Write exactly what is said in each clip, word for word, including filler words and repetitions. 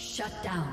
Shut down.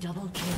Double kill.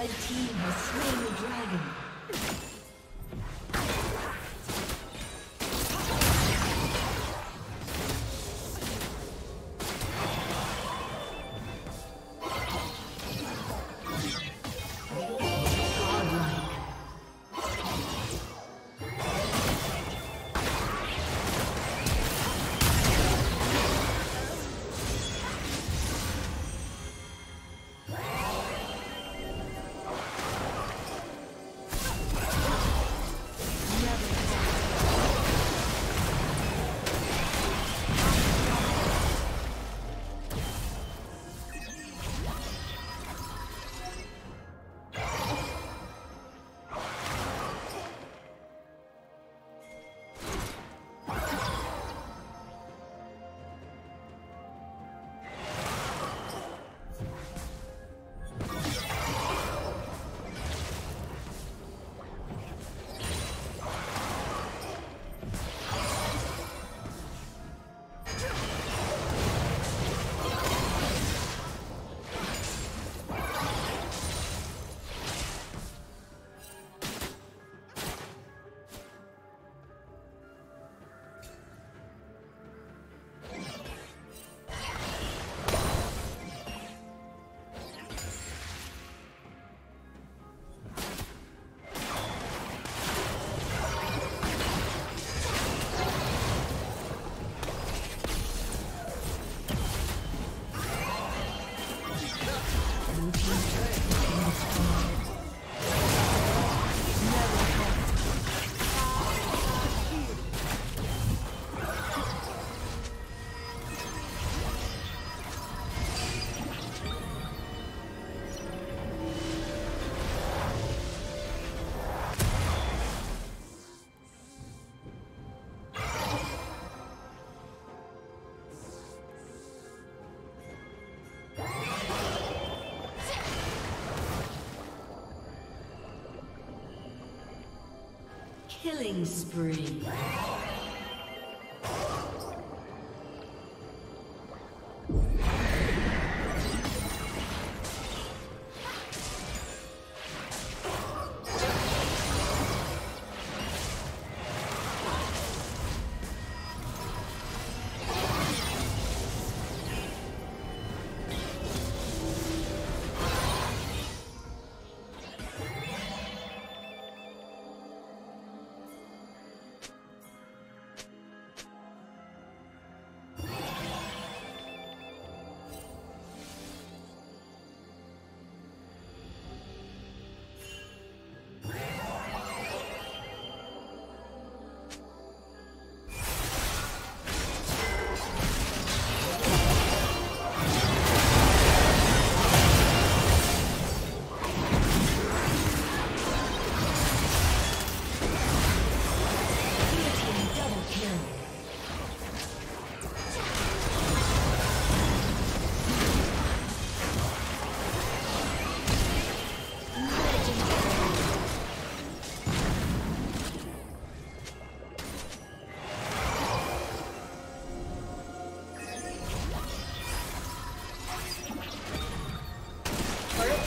Red team has slain the dragon. Killing spree.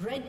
Red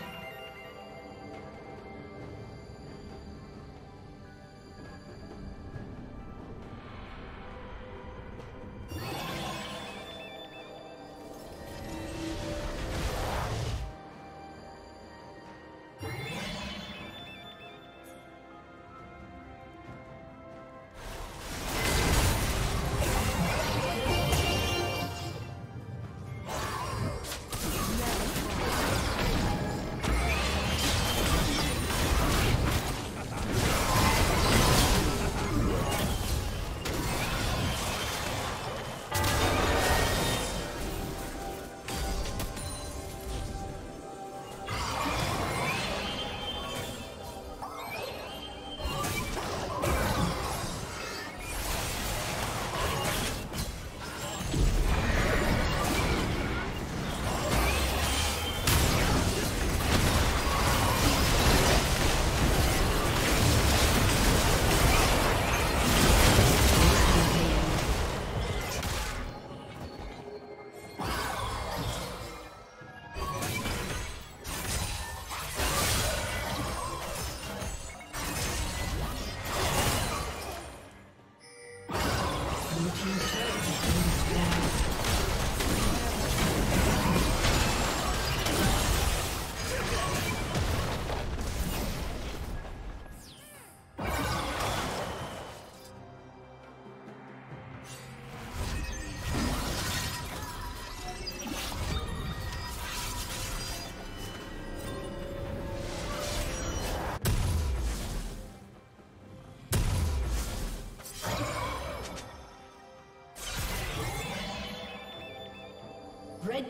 Red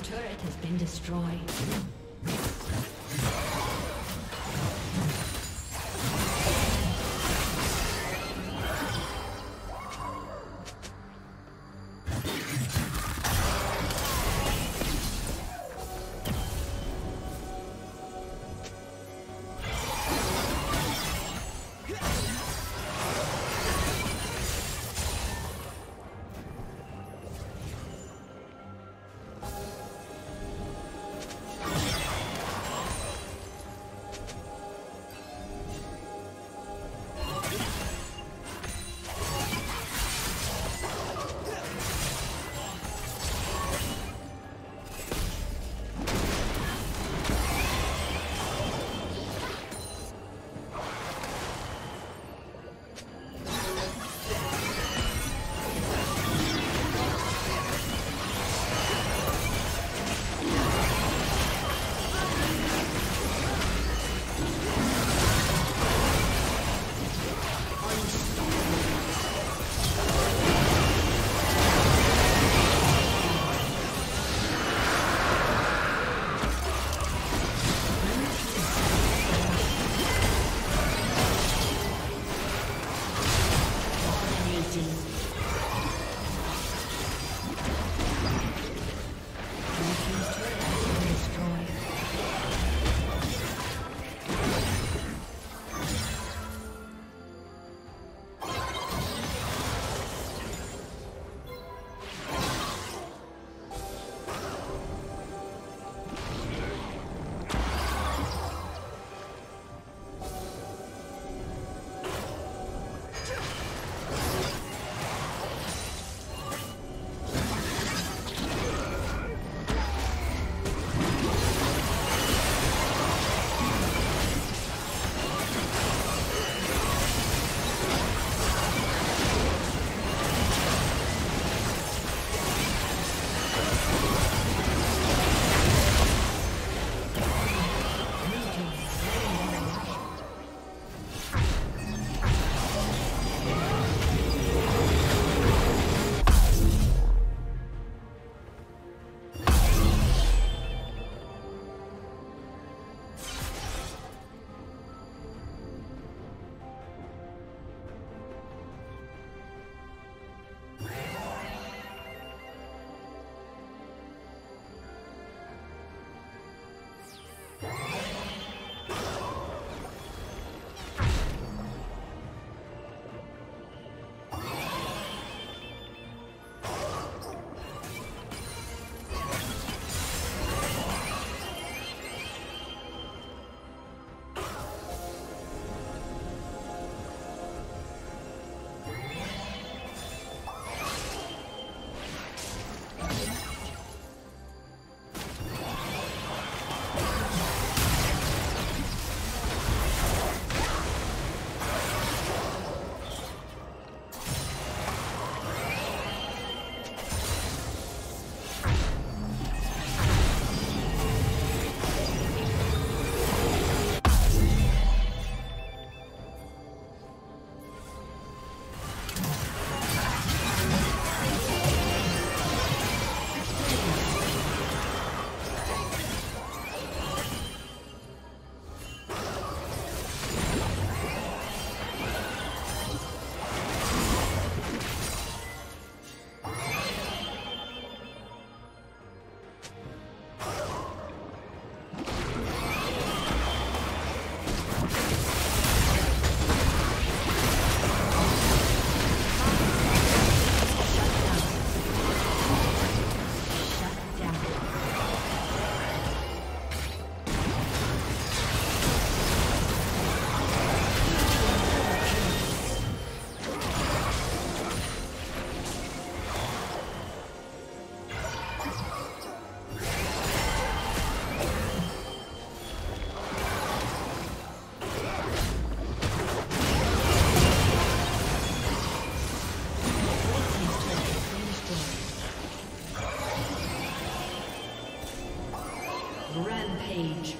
team's turret has been destroyed. Rampage.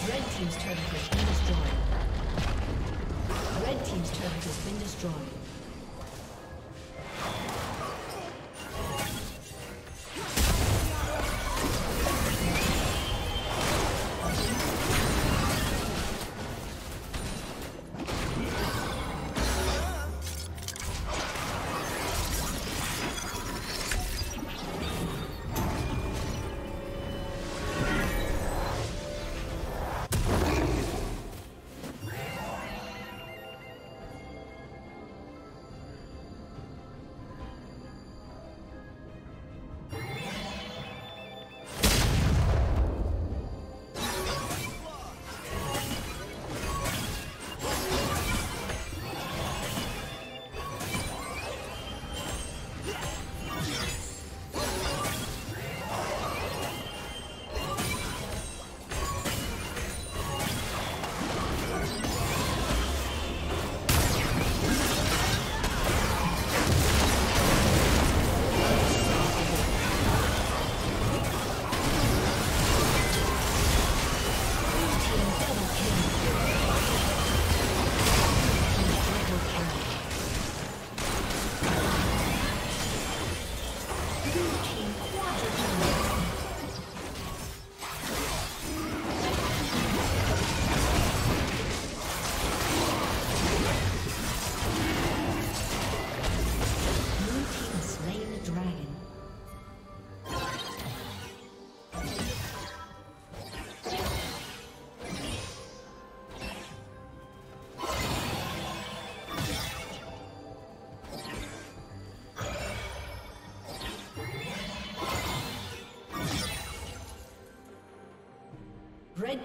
Red team's turret has been destroyed. Red team's turret has been destroyed. Red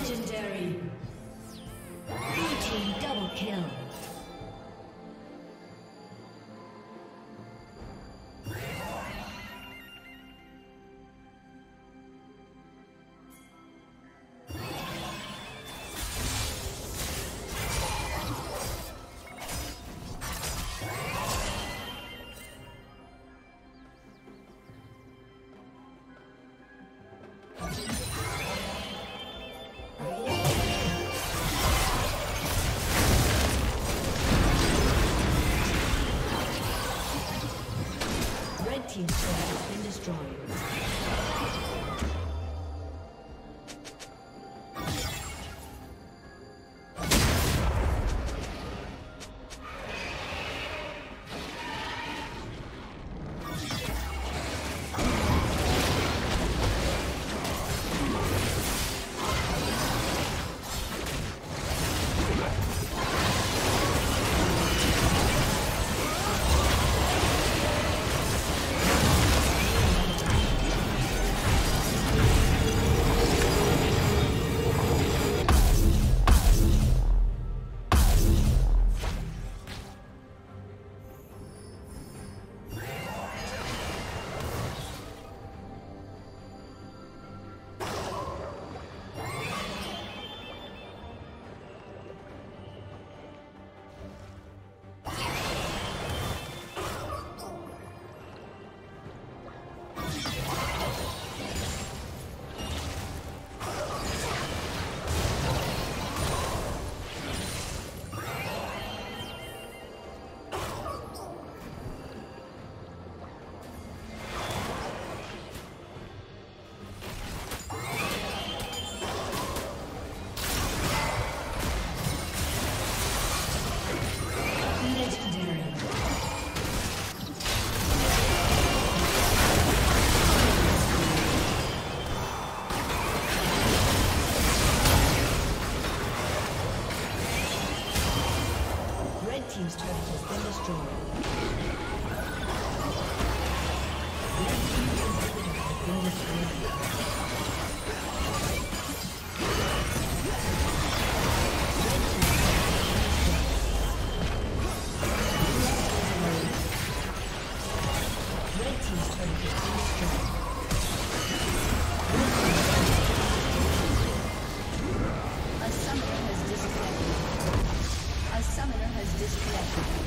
Legendary. Blue team double kill. Team's turret has been destroyed. Disconnected.